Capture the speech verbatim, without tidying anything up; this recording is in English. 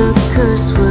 A curse word.